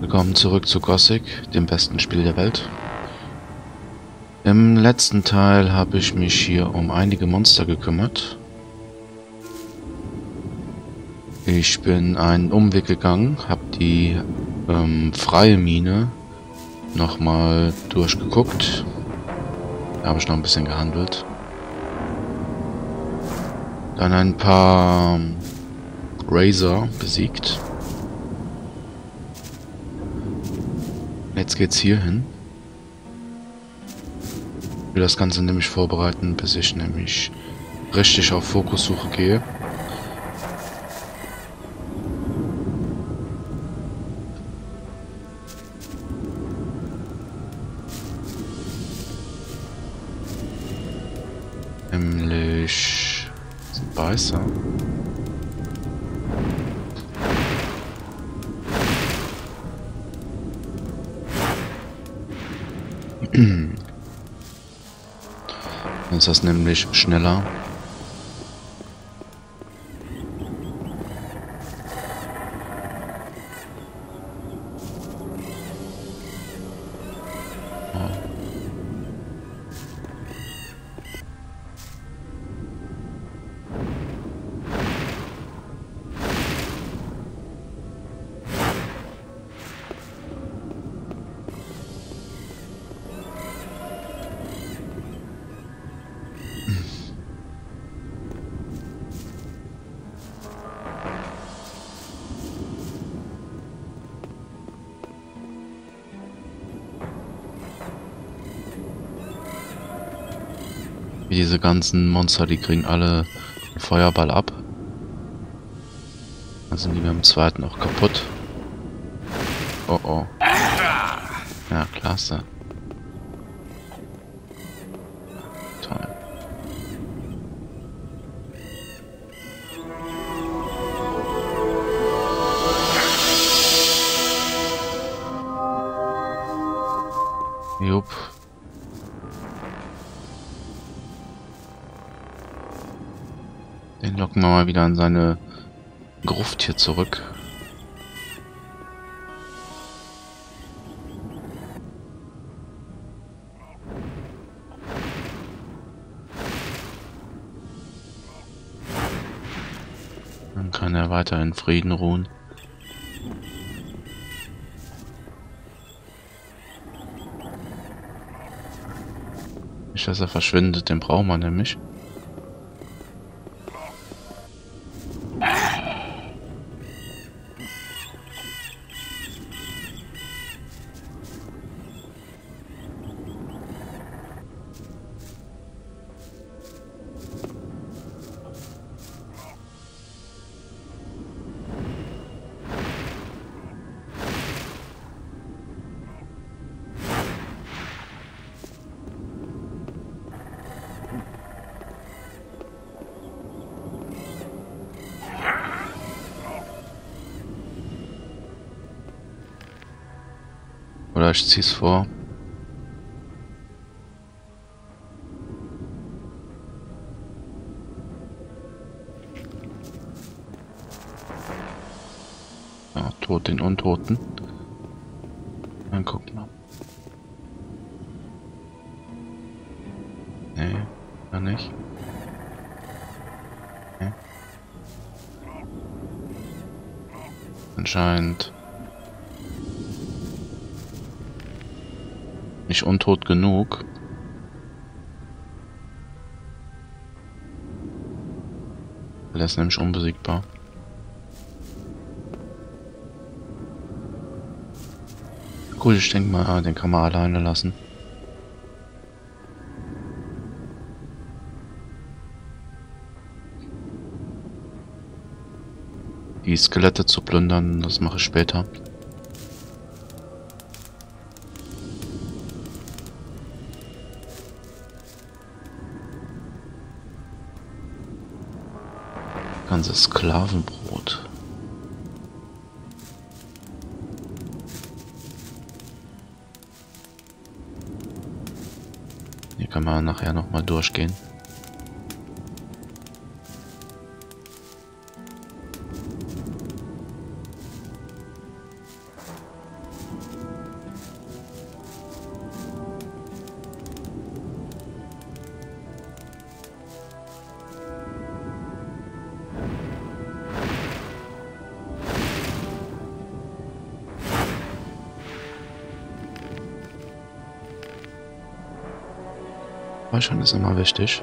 Willkommen zurück zu Gothic, dem besten Spiel der Welt. Im letzten Teil habe ich mich hier um einige Monster gekümmert. Ich bin einen Umweg gegangen, habe die freie Mine nochmal durchgeguckt. Da habe ich noch ein bisschen gehandelt. Dann ein paar Razor besiegt. Jetzt geht's hier hin. Ich will das Ganze nämlich vorbereiten, bis ich nämlich richtig auf Fokussuche gehe. Nämlich sind Beißer. Dann ist das nämlich schneller. Oh. Diese ganzen Monster, die kriegen alle einen Feuerball ab. Dann sind die beim zweiten auch kaputt. Oh oh. Ja, klasse. Toll. Jupp. Den locken wir mal wieder in seine Gruft hier zurück. Dann kann er weiter in Frieden ruhen. Nicht, dass er verschwindet, den braucht man nämlich. Oder ich zieh's vor. Ja, tot den Untoten. Dann gucken wir. Nee, gar nicht. Nee. Anscheinend nicht untot genug. Der ist nämlich unbesiegbar. Gut, ich denke mal, den kann man alleine lassen. Die Skelette zu plündern, das mache ich später. Ganze Sklavenbrot. Hier kann man nachher nochmal durchgehen. Speichern ist immer wichtig.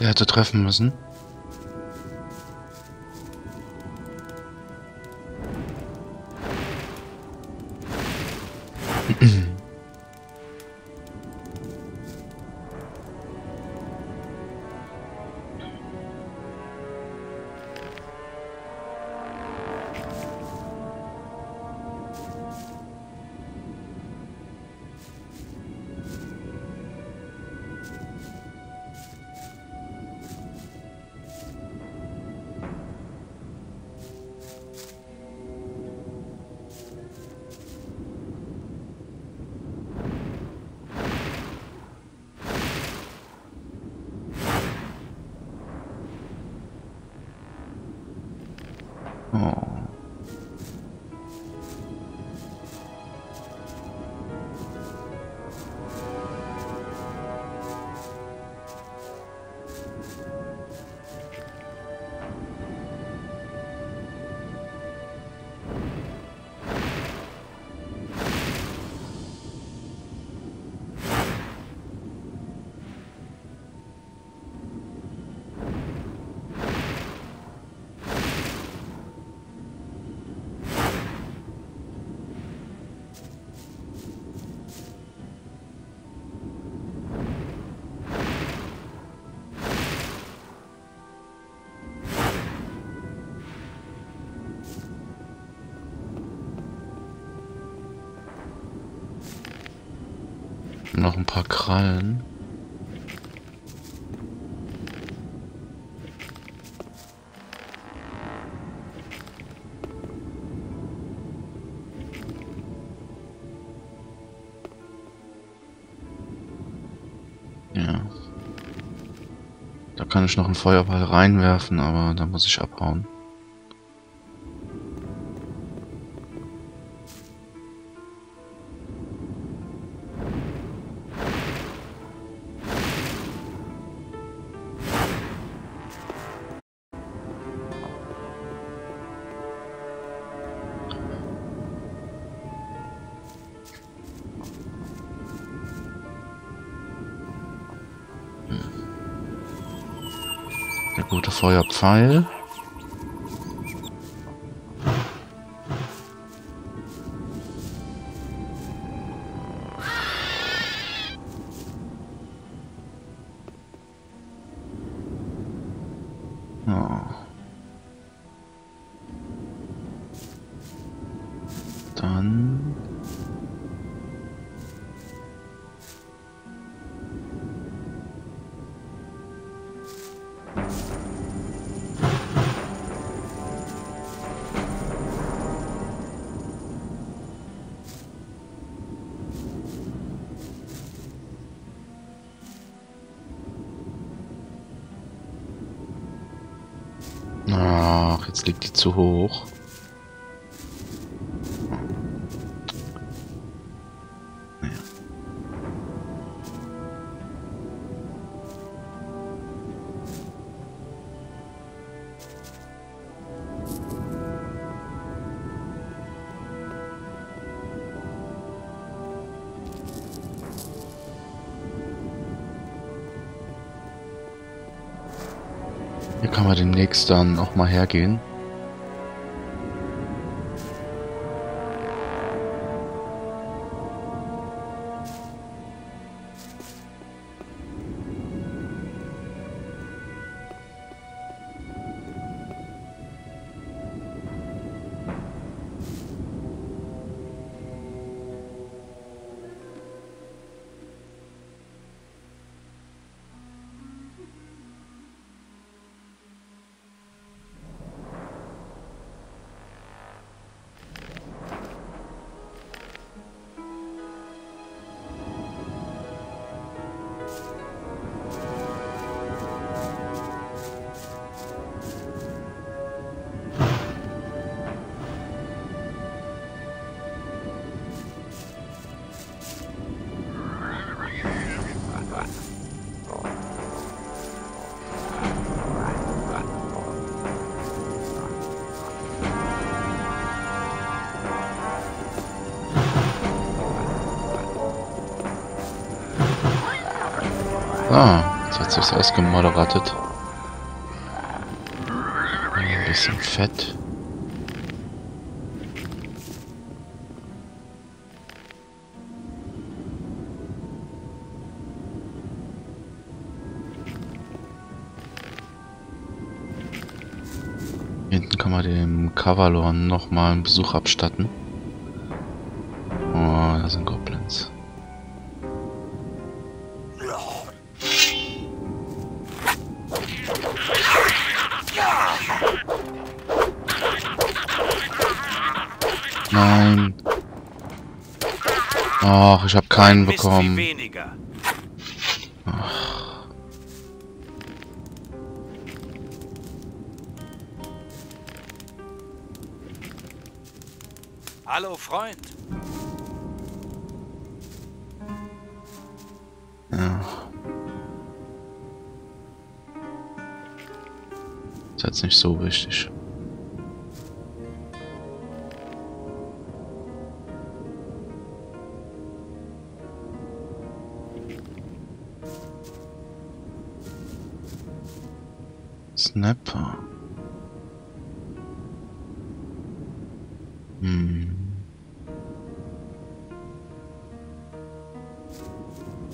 Der hätte treffen müssen. Noch ein paar Krallen. Ja. Da kann ich noch einen Feuerball reinwerfen, aber da muss ich abhauen. Der gute Feuerpfeil. Oh. Dann jetzt liegt die zu hoch. Naja. Hier kann man demnächst dann noch mal hergehen. Ah, jetzt hat sich's ausgemoderatet. Ein bisschen Fett. Hinten kann man dem Kavalon nochmal einen Besuch abstatten. Oh, da sind Goblins. Nein. Ach, ich habe keinen bekommen. Ach. Hallo, Freund. Ja. Ist jetzt nicht so wichtig. Snapper.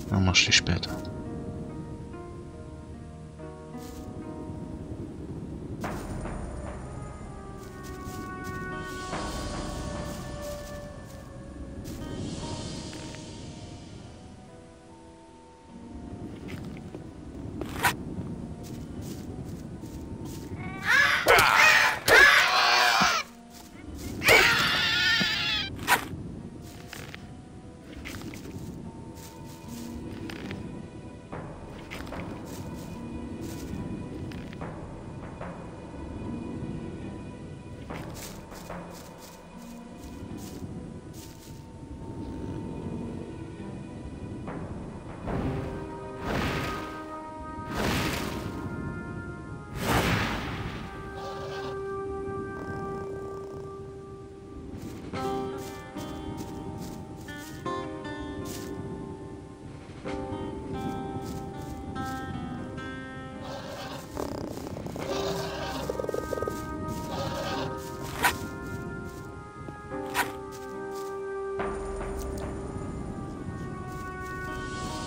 Dann mach ich die später.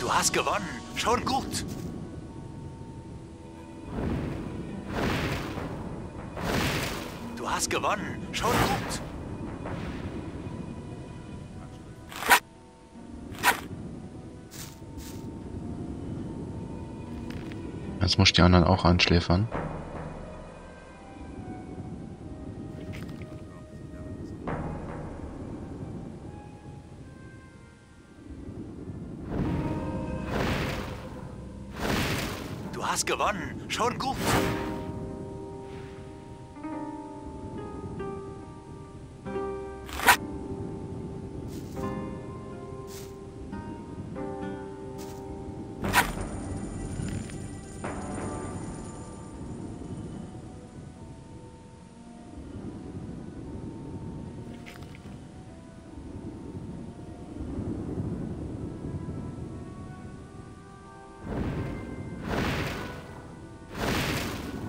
Du hast gewonnen. Schon gut. Du hast gewonnen. Schon gut. Jetzt muss ich die anderen auch einschläfern. Gewonnen. Schon gut.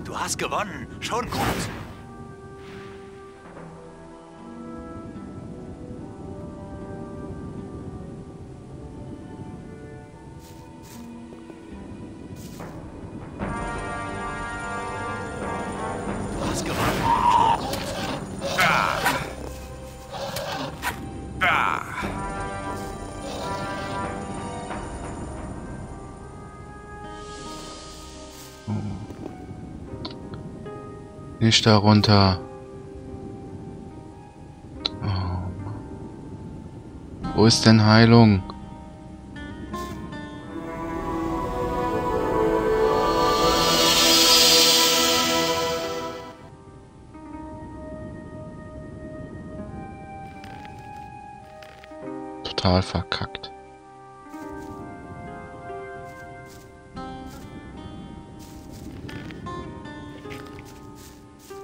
Du hast gewonnen. Schon gut. Du hast gewonnen. Schon gut. Nicht darunter. Oh Mann. Wo ist denn Heilung? Total verkackt.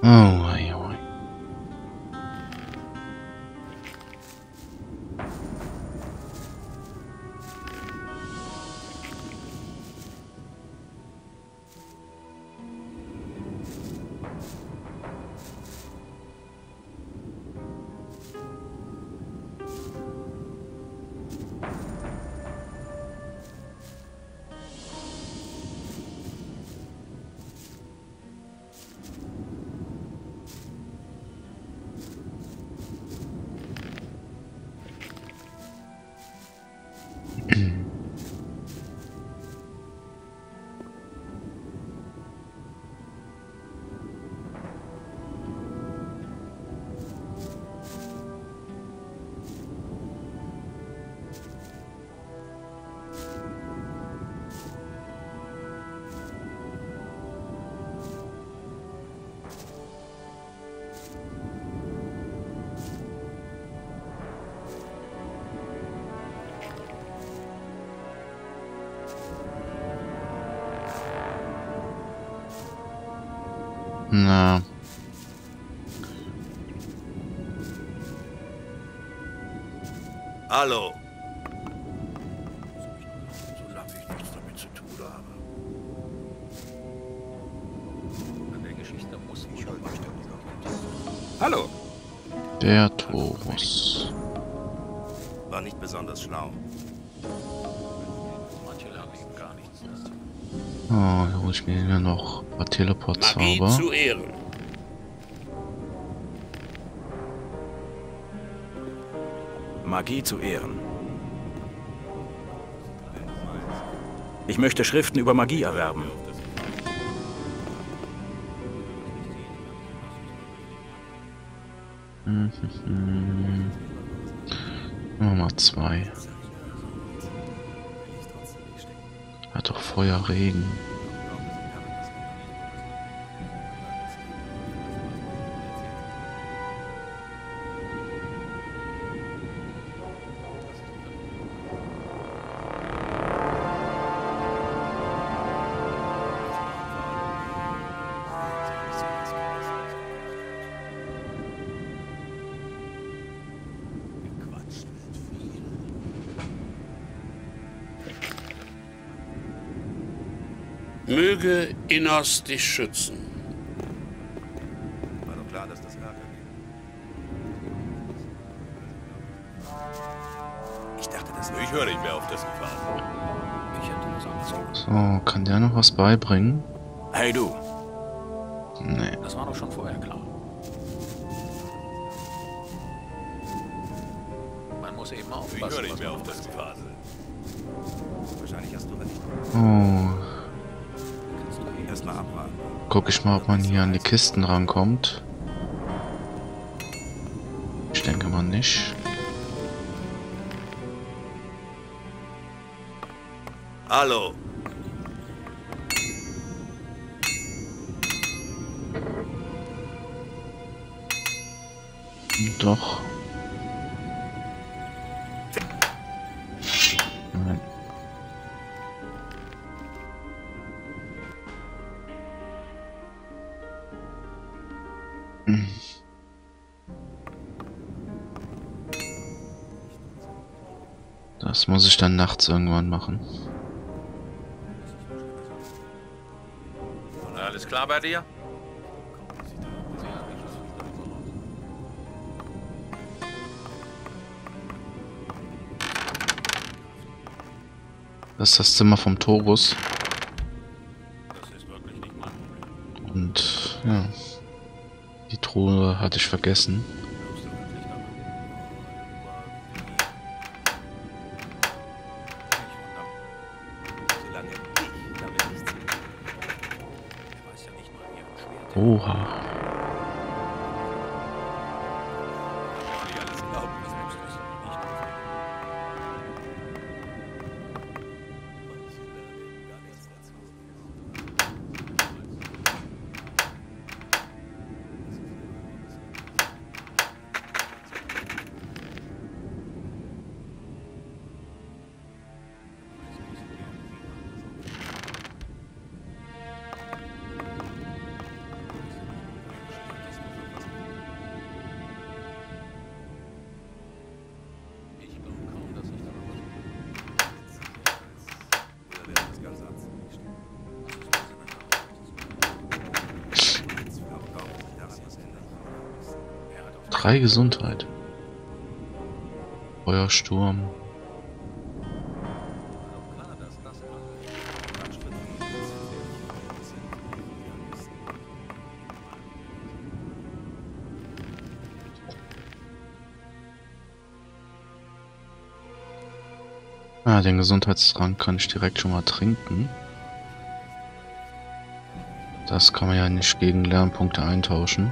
Oh, oi, oi. Na. Hallo. Solange ich nichts damit zu tun habe. An der Geschichte muss ich schon mal ständig. Hallo. Der Taurus. War nicht besonders schlau. Manche lernen eben gar nichts. Oh, da hol ich mir ja noch ein paar Teleport-Zauber. Magie zu Ehren. Magie zu Ehren. Ich möchte Schriften über Magie erwerben. Nummer 2. Hat doch Feuer, Regen. Möge Innos dich schützen. War doch klar, dass das Lager geht. Ich dachte, das ich höre nicht mehr auf das Gefahr. Ich hätte das angezogen. So, kann der noch was beibringen? Hey du. Nee. Das war doch schon vorher klar. Man muss eben aufpassen. Ich höre nicht mehr auf das Gefahr. Wahrscheinlich hast du recht. Oh. Guck ich mal, ob man hier an die Kisten rankommt. Ich denke mal nicht. Hallo. Doch. Das muss ich dann nachts irgendwann machen. Alles klar bei dir? Das ist das Zimmer vom Taurus. Das ist wirklich nicht mein Problem. Und ja. Die Truhe hatte ich vergessen. Oha. Gesundheit. Feuersturm. Ah, den Gesundheitstrank kann ich direkt schon mal trinken. Das kann man ja nicht gegen Lernpunkte eintauschen.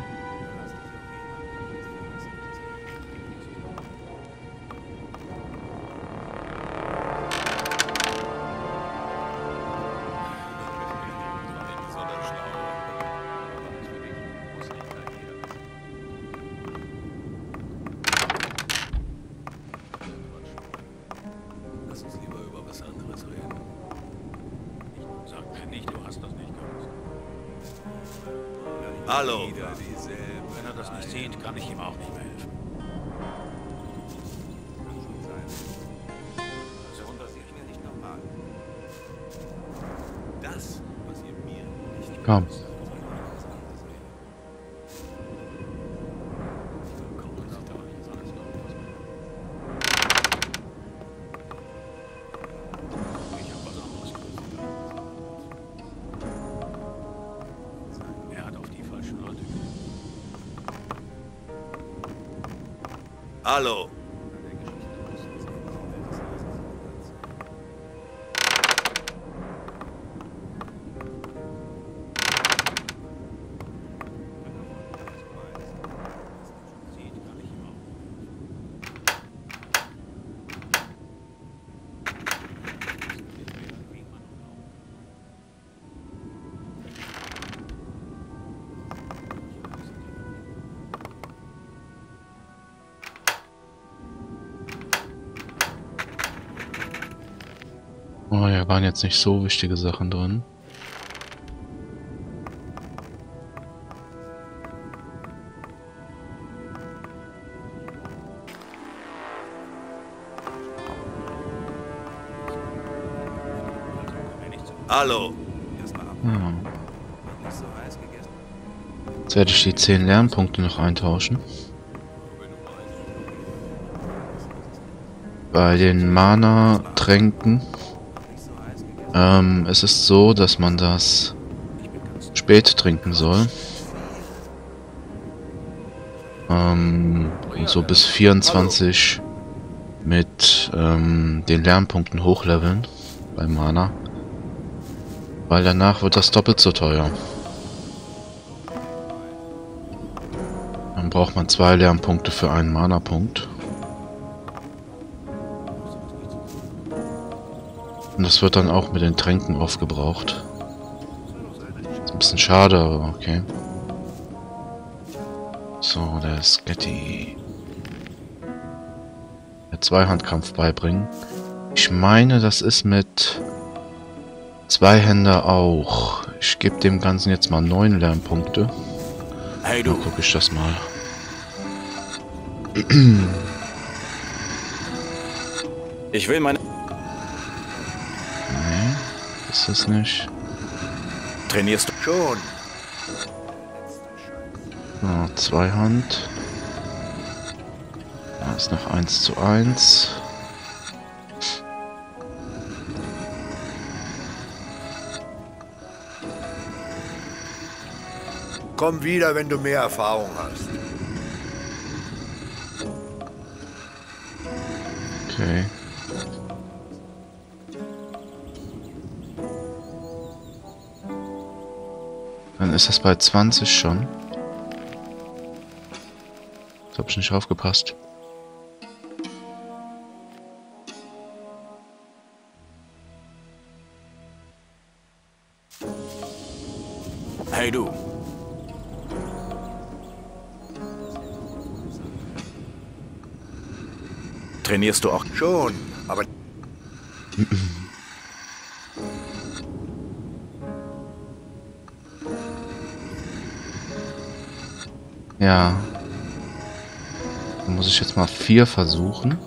Nicht, du hast das nicht gewusst. Hallo. Wenn er das nicht sieht, kann ich ihm auch nicht mehr helfen. Komm. Hallo. Oh ja, waren jetzt nicht so wichtige Sachen drin. Hallo. Hm. Jetzt werde ich die 10 Lernpunkte noch eintauschen. Bei den Mana-Tränken. Es ist so, dass man das spät trinken soll. So bis 24 mit den Lernpunkten hochleveln bei Mana. Weil danach wird das doppelt so teuer. Dann braucht man 2 Lernpunkte für einen Mana-Punkt. Und das wird dann auch mit den Tränken aufgebraucht. Ist ein bisschen schade, aber okay. So, der Sketty. Der Zweihandkampf beibringen. Ich meine, das ist mit Zweihänder auch. Ich gebe dem Ganzen jetzt mal 9 Lernpunkte. Hey, dann gucke ich das mal. Ich will meine... Ist es nicht? Trainierst du schon? Ah, 2 Hand. Da ist noch 1:1. Komm wieder, wenn du mehr Erfahrung hast. Okay. Dann ist das bei 20 schon. Das hab ich nicht aufgepasst. Hey du. Trainierst du auch schon, aber... Ja, dann muss ich jetzt mal 4 versuchen.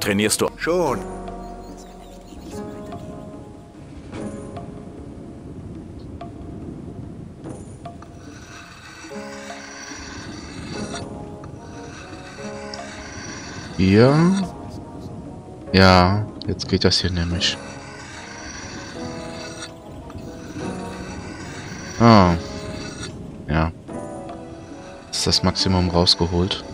Trainierst du schon? Ja, jetzt geht das hier nämlich. Ah. Ja. Ist das Maximum rausgeholt.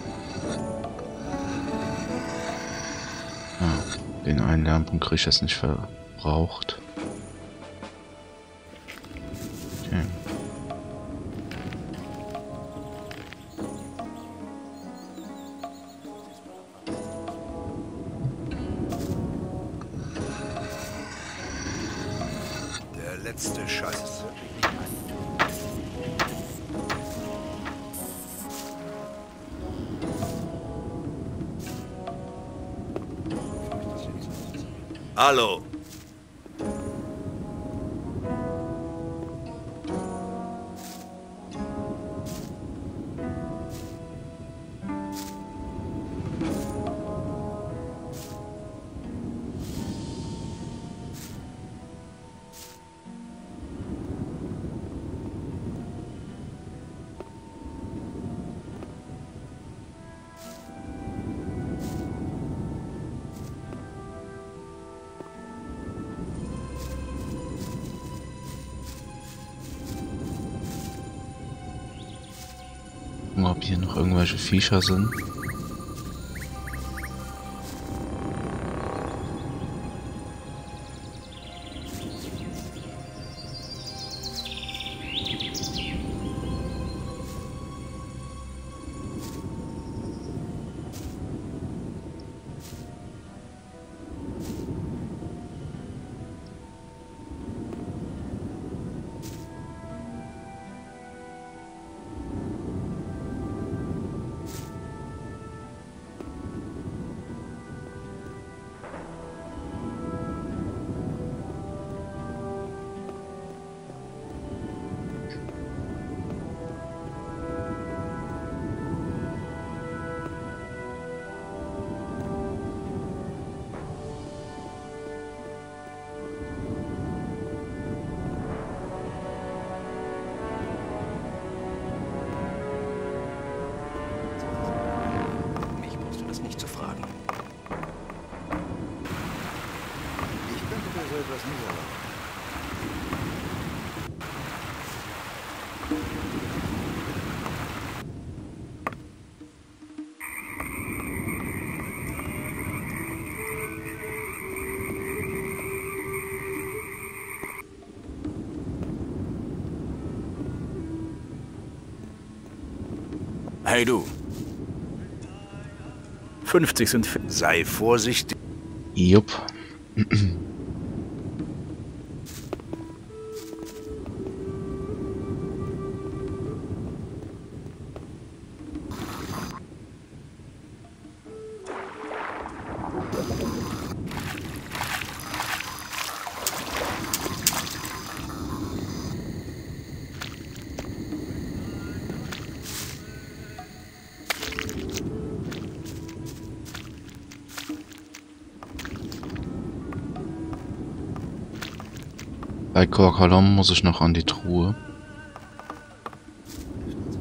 Ah, den einen Lernpunkt kriege ich jetzt nicht verbraucht. Okay. Letzte Scheiße. Hallo. Ob hier noch irgendwelche Viecher sind. Hey du. 50 sind... Sei vorsichtig. Jupp. Bei Korkalom muss ich noch an die Truhe.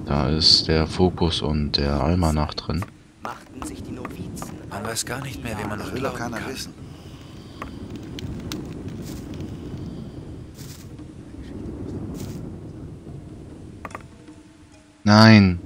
Da ist der Fokus und der Almanach drin. Man weiß gar nicht mehr, wen man noch glauben kann. Nein!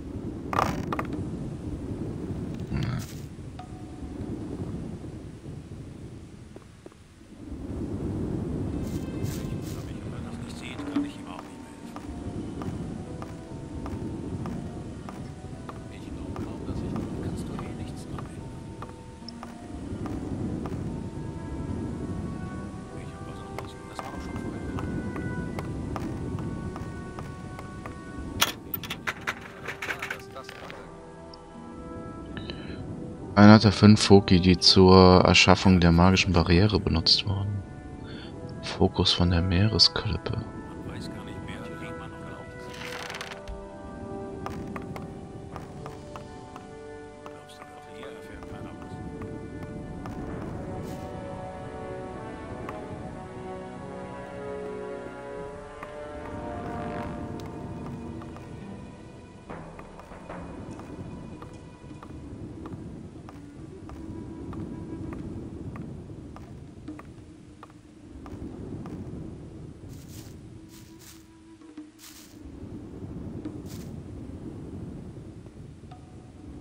Einer der 5 Foki, die zur Erschaffung der magischen Barriere benutzt wurden. Fokus von der Meeresklippe.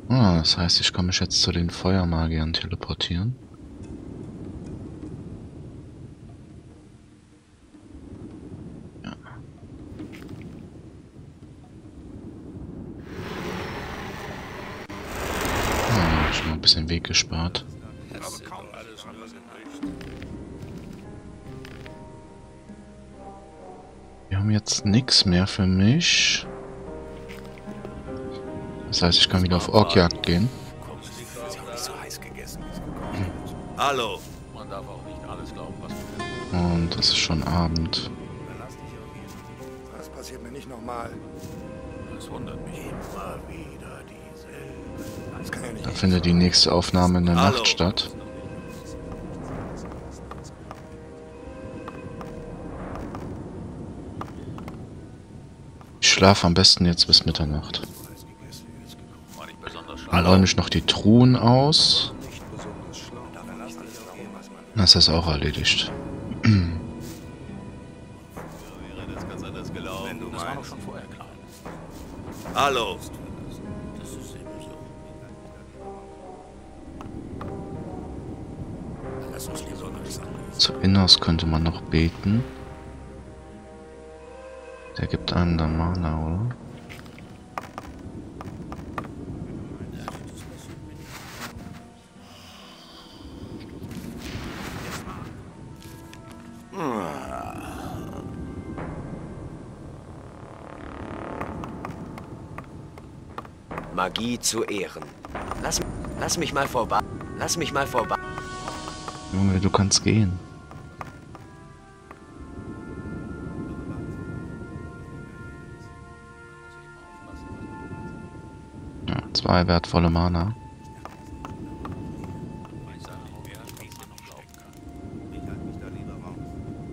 Ah, das heißt, ich kann mich jetzt zu den Feuermagiern teleportieren. Ja. Ah, ich hab mal ein bisschen Weg gespart. Wir haben jetzt nichts mehr für mich. Das heißt, ich kann wieder auf Orkjagd gehen. Hallo. Man darf auch nicht alles glauben. Und es ist schon Abend. Das passiert mir nicht nochmal. Das wundert mich immer wieder dieselbe. Dann findet die nächste Aufnahme in der Nacht statt. Ich schlafe am besten jetzt bis Mitternacht. Dann räume ich noch die Truhen aus. Das ist auch erledigt. Hallo. Zu Innos könnte man noch beten. Der gibt einen dann Mana, oder? Magie zu Ehren. Lass mich mal vorbei. Lass mich mal vorbei. Junge, du kannst gehen. Ja, 2 wertvolle Mana.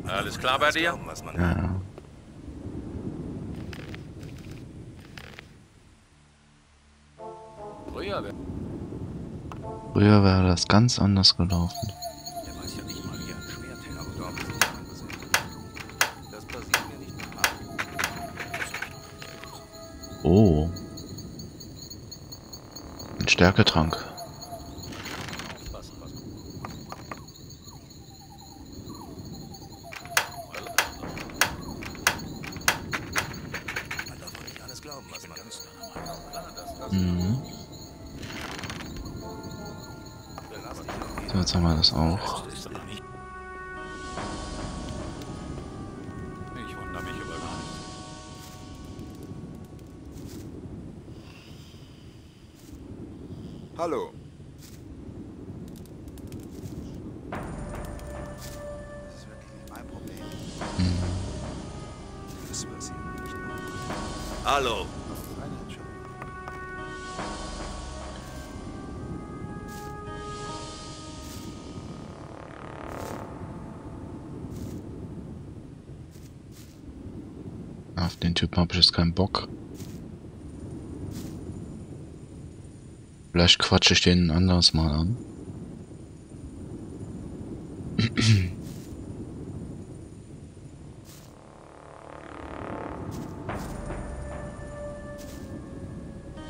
Alles klar bei dir? Ja. Früher wäre das ganz anders gelaufen. Oh. Ein Stärketrank. Jetzt haben wir das auch. Ich wundere mich über das. Hallo. Das ist wirklich nicht mein Problem. Das weiß ich nicht. Hallo. Auf den Typen habe ich jetzt keinen Bock. Vielleicht quatsche ich den ein anderes Mal an.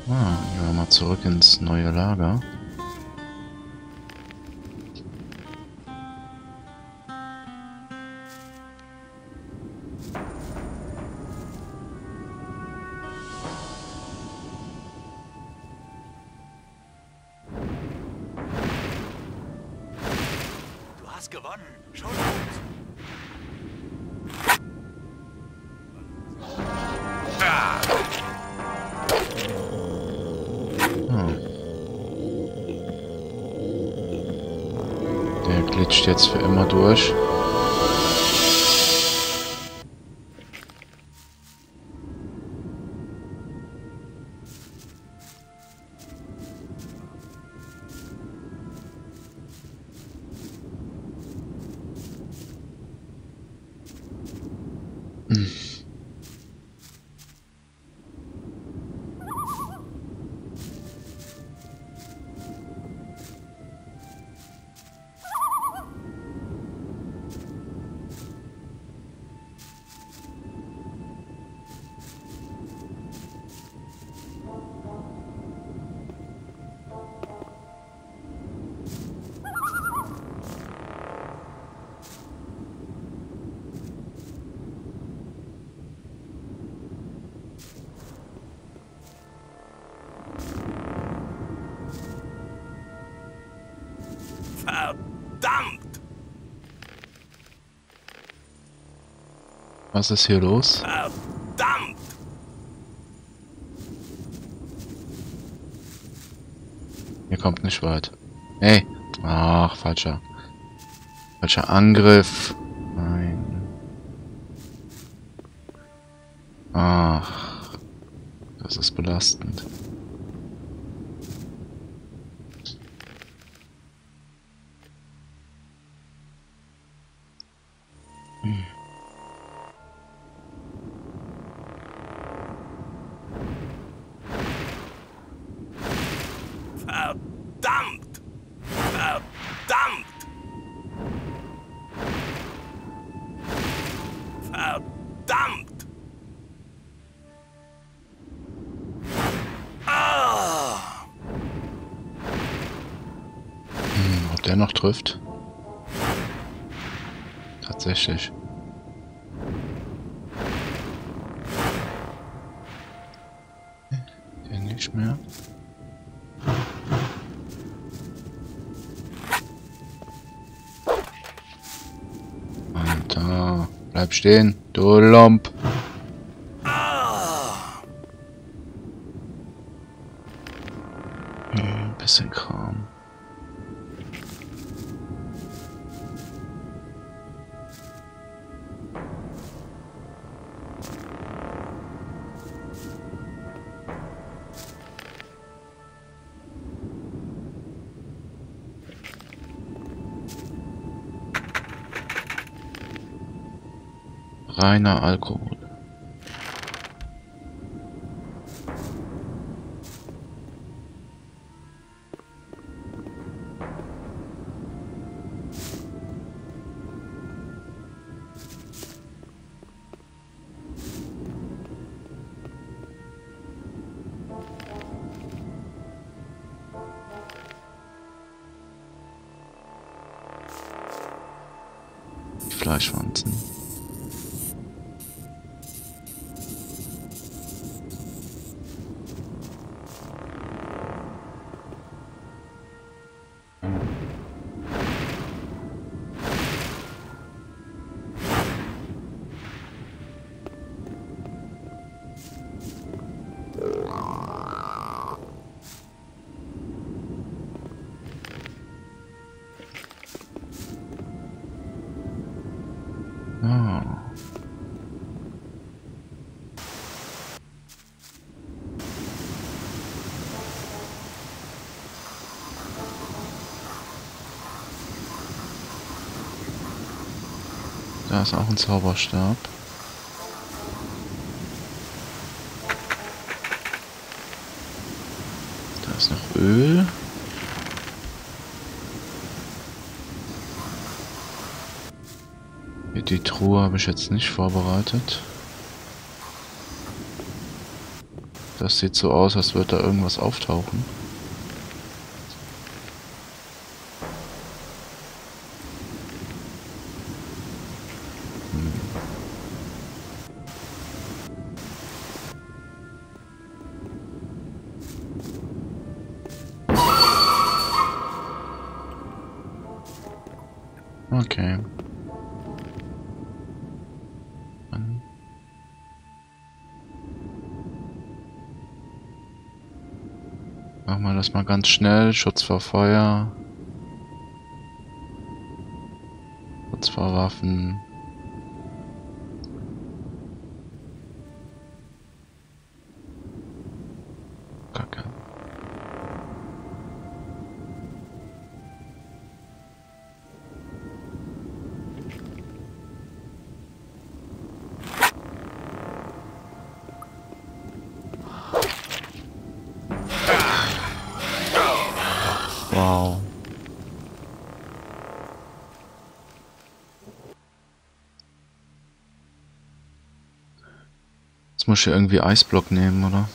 Ah, gehen wir mal zurück ins neue Lager. Gewonnen. Schau mal. Oh. Der glitscht jetzt für immer durch. Verdammt! Was ist hier los? Verdammt! Ihr kommt nicht weit. Hey! Ach, falscher Angriff. Nein. Das ist belastend. Der noch trifft. Tatsächlich. Den nicht mehr. Alter, bleib stehen, du Lump. Bisschen Kram. Reiner Alkohol. Fleischwanzen. Da ist auch ein Zauberstab. Da ist noch Öl. Die Truhe habe ich jetzt nicht vorbereitet. Das sieht so aus, als würde da irgendwas auftauchen. Okay. Machen wir das mal ganz schnell. Schutz vor Feuer. Schutz vor Waffen. Wow. Jetzt muss ich hier irgendwie Eisblock nehmen, oder?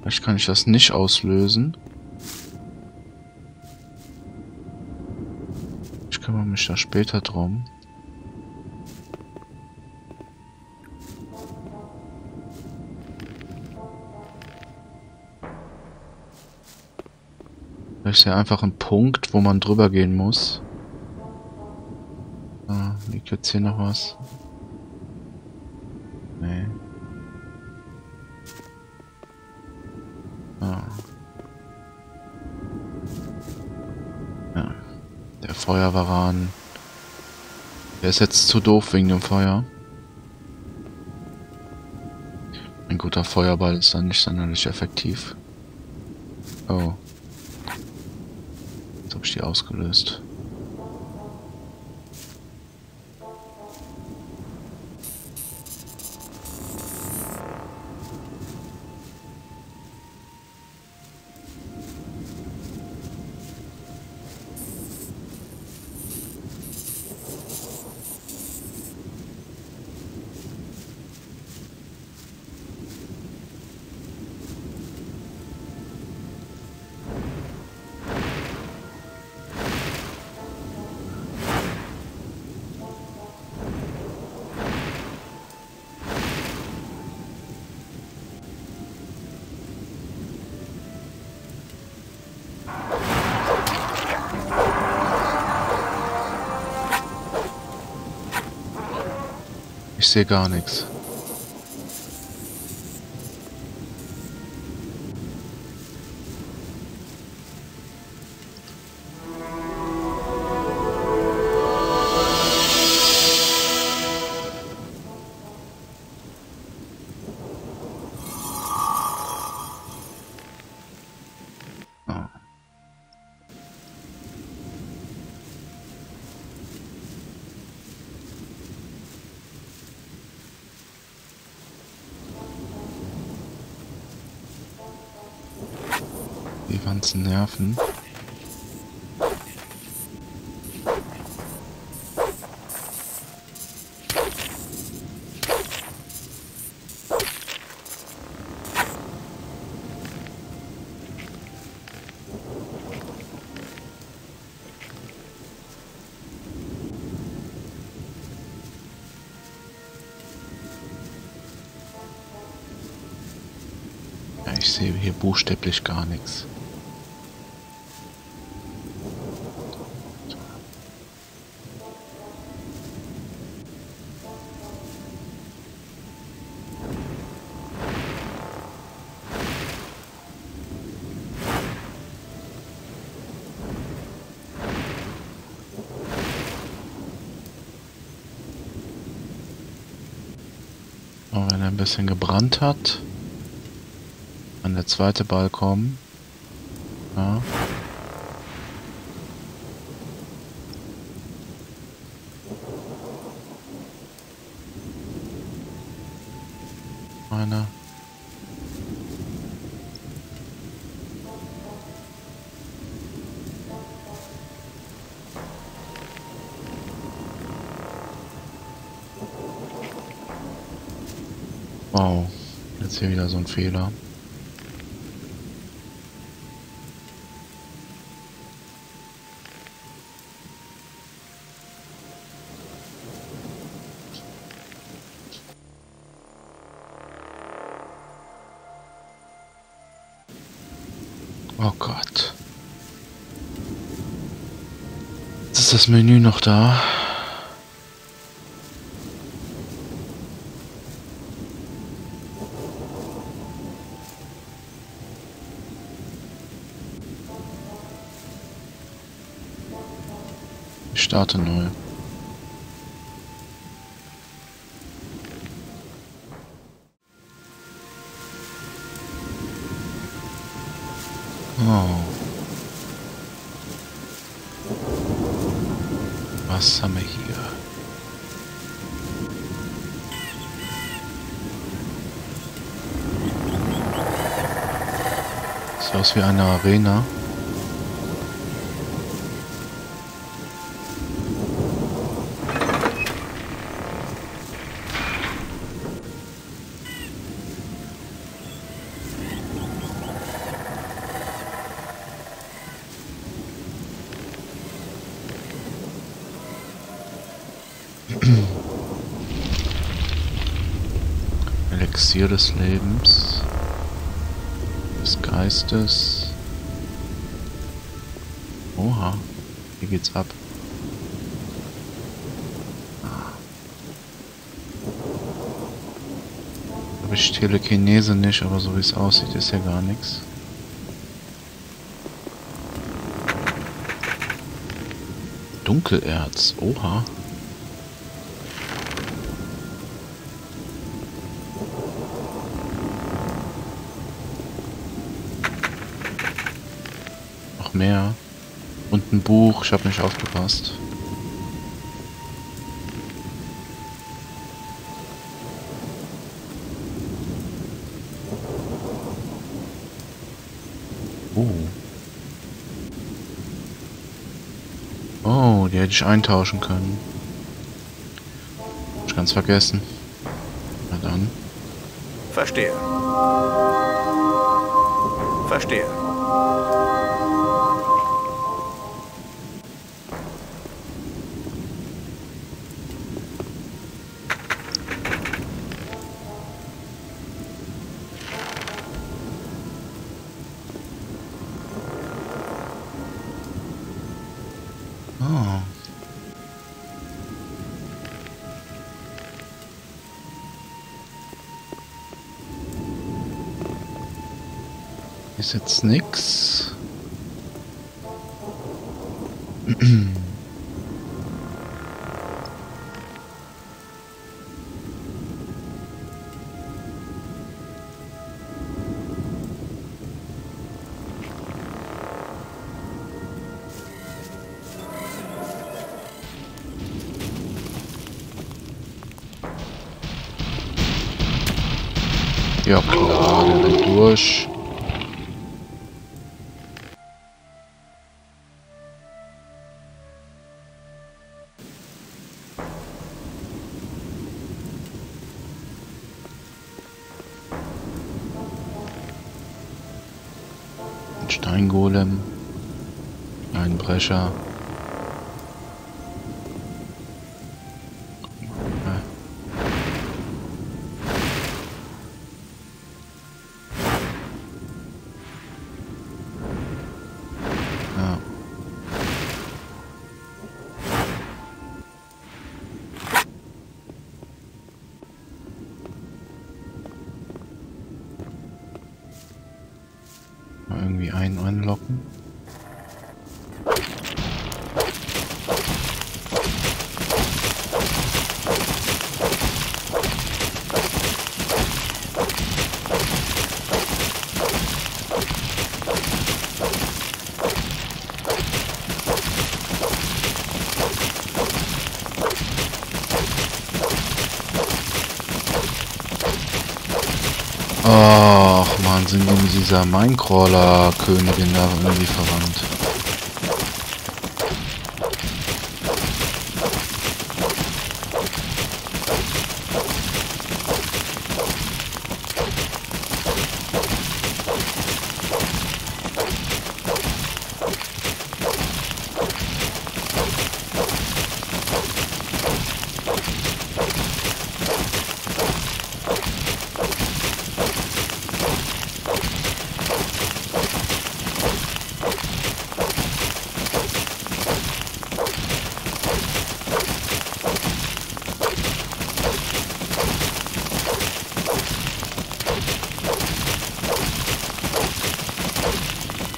Vielleicht kann ich das nicht auslösen. Kümmere mich da später drum. Da ist ja einfach ein Punkt, wo man drüber gehen muss. Ah, liegt jetzt hier noch was? Nee. Ah. Feuerwaran. Der ist jetzt zu doof wegen dem Feuer. Ein guter Feuerball ist dann nicht sonderlich effektiv. Oh. Jetzt habe ich die ausgelöst. Ich sehe gar nichts. Die ganzen Nerven. Ja, ich sehe hier buchstäblich gar nichts. Wenn er ein bisschen gebrannt hat, kann der zweite Ball kommen. Ja. Einer. Wow, jetzt hier wieder so ein Fehler. Oh Gott. Jetzt ist das Menü noch da. Starte neu. Oh. Was haben wir hier? Sieht aus wie eine Arena. Elixier des Lebens, des Geistes. Oha, hier geht's ab. Habe ich Telekinese nicht, aber so wie es aussieht, ist ja gar nichts. Dunkelerz. Oha. Noch mehr. Und ein Buch. Ich habe nicht aufgepasst. Oh, die hätte ich eintauschen können. Hab ich ganz vergessen. Na dann. Verstehe. Verstehe. Ist jetzt nix. Ja klar, wir sind durch. Steingolem, Einbrecher. Ja. Irgendwie einen anlocken. Ach man, sind die mit dieser Minecrawler-Königin da irgendwie verwandt.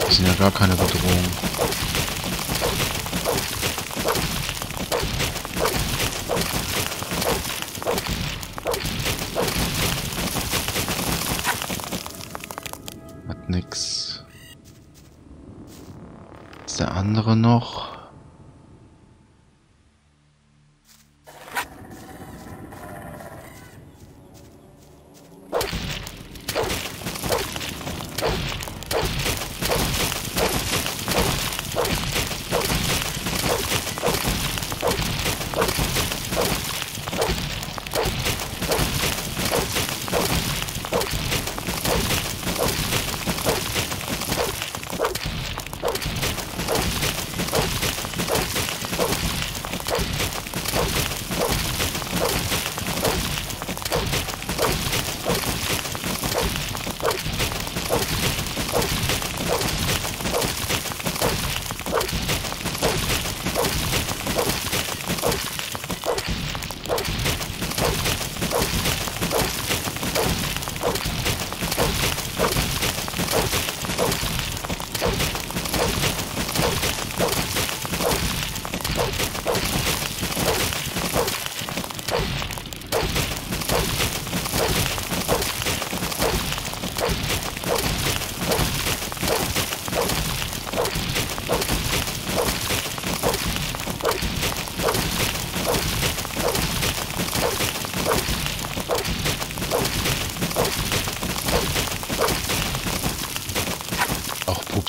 Das sind ja gar keine Bedrohung. Hat nix. Ist der andere noch?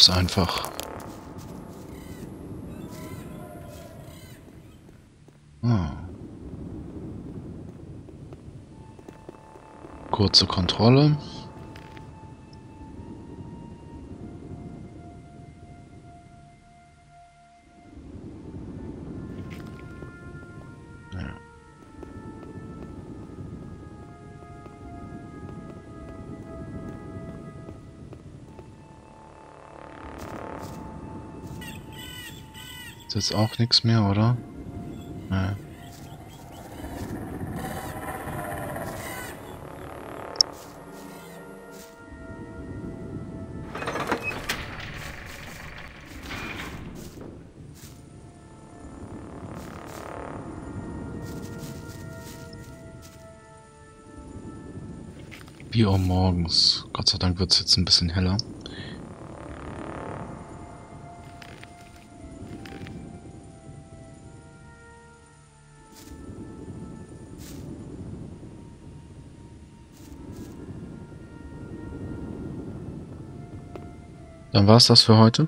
hab's einfach. Kurze Kontrolle. Ist jetzt auch nichts mehr, oder? Naja. Wie auch morgens. Gott sei Dank wird es jetzt ein bisschen heller. Dann war es das für heute.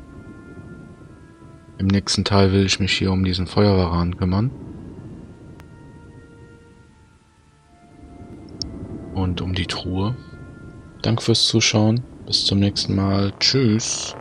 Im nächsten Teil will ich mich hier um diesen Feuerwaran kümmern. Und um die Truhe. Danke fürs Zuschauen. Bis zum nächsten Mal. Tschüss.